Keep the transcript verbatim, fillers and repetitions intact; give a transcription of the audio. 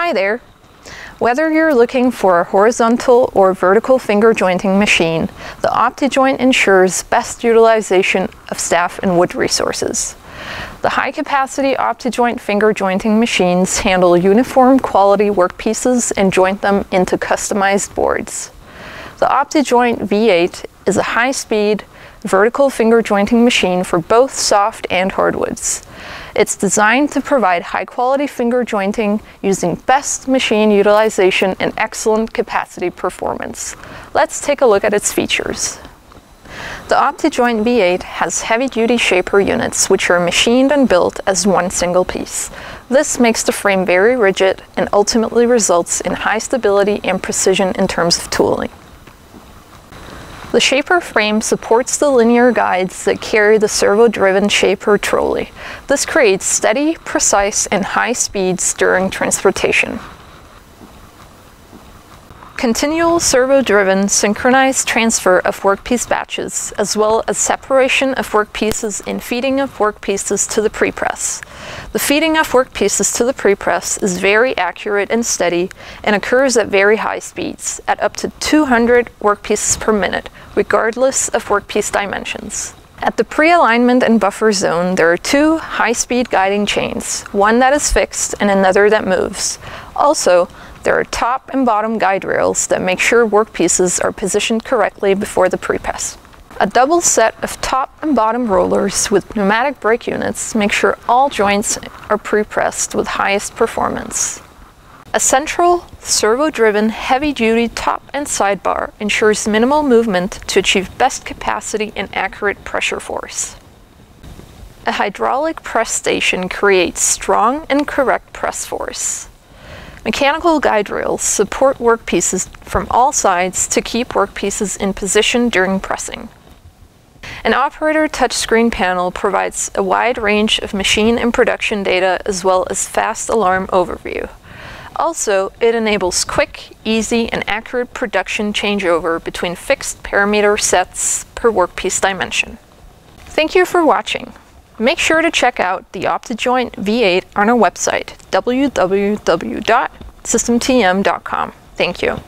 Hi there! Whether you're looking for a horizontal or vertical finger jointing machine, the Opti-Joint ensures best utilization of staff and wood resources. The high-capacity Opti-Joint finger jointing machines handle uniform quality workpieces and joint them into customized boards. The Opti-Joint V eight is a high-speed, vertical finger jointing machine for both soft and hardwoods. It's designed to provide high-quality finger jointing using best machine utilization and excellent capacity performance. Let's take a look at its features. The Opti-Joint V eight has heavy-duty shaper units, which are machined and built as one single piece. This makes the frame very rigid and ultimately results in high stability and precision in terms of tooling. The shaper frame supports the linear guides that carry the servo-driven shaper trolley. This creates steady, precise, and high speeds during transportation. Continual servo-driven synchronized transfer of workpiece batches, as well as separation of workpieces and feeding of workpieces to the prepress. The feeding of workpieces to the prepress is very accurate and steady and occurs at very high speeds, at up to two hundred workpieces per minute, regardless of workpiece dimensions. At the pre-alignment and buffer zone, there are two high-speed guiding chains, one that is fixed and another that moves. Also, there are top and bottom guide rails that make sure workpieces are positioned correctly before the prepress. A double set of top and bottom rollers with pneumatic brake units make sure all joints are prepressed with highest performance. A central, servo-driven, heavy-duty top and sidebar ensures minimal movement to achieve best capacity and accurate pressure force. A hydraulic press station creates strong and correct press force. Mechanical guide rails support workpieces from all sides to keep workpieces in position during pressing. An operator touchscreen panel provides a wide range of machine and production data as well as fast alarm overview. Also, it enables quick, easy, and accurate production changeover between fixed parameter sets per workpiece dimension. Thank you for watching. Make sure to check out the Opti-Joint V eight on our website, w w w dot system t m dot com. Thank you.